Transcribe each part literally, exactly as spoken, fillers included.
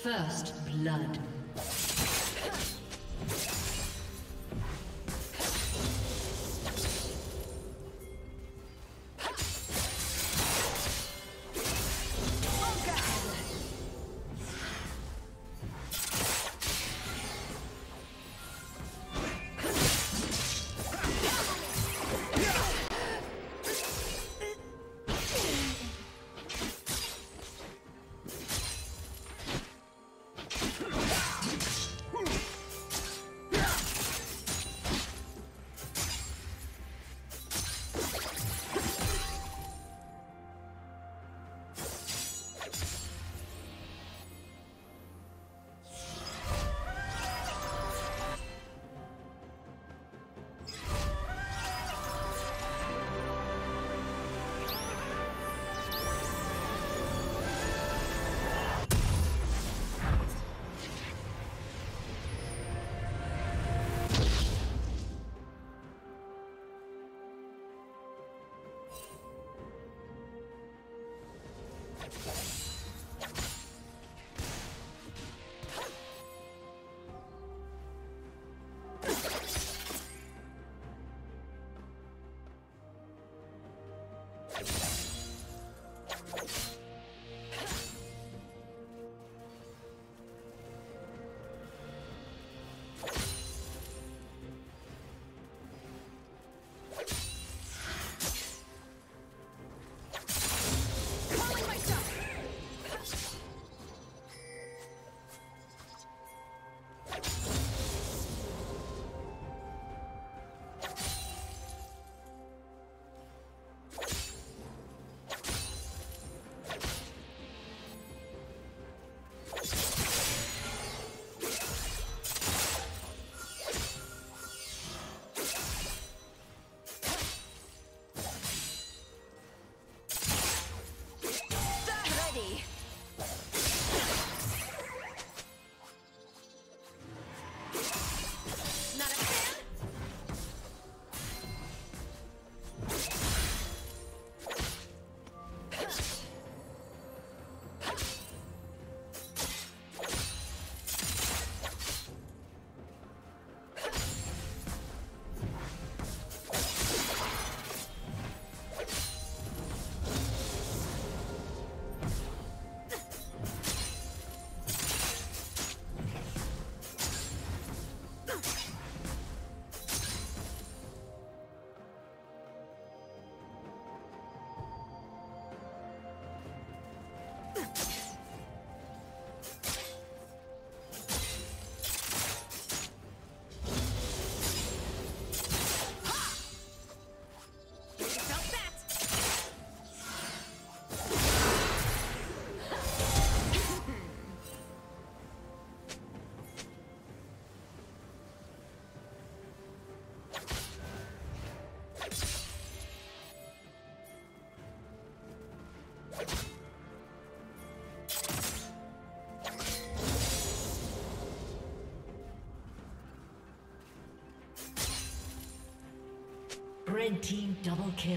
First blood. Red team double kill.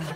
now.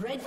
Red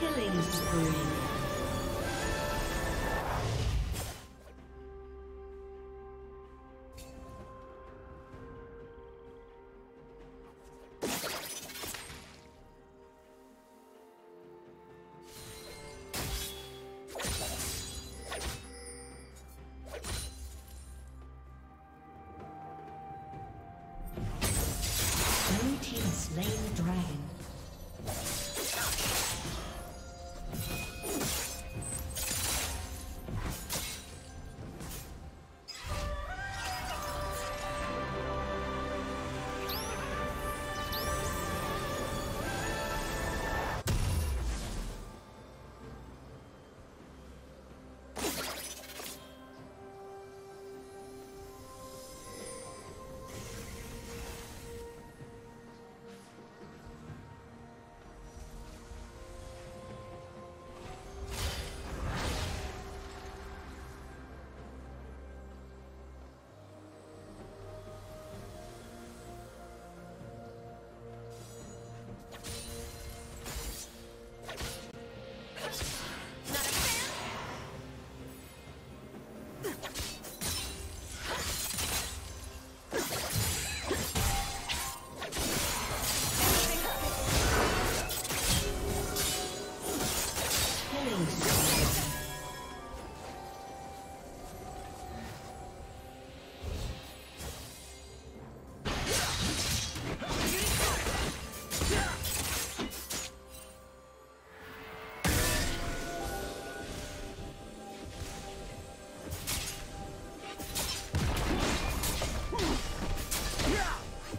Killing spree. Blue team slain the dragon.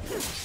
Disconnected.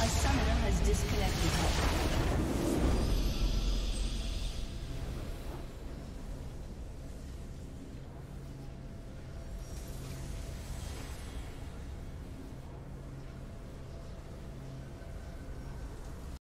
A summoner has disconnected.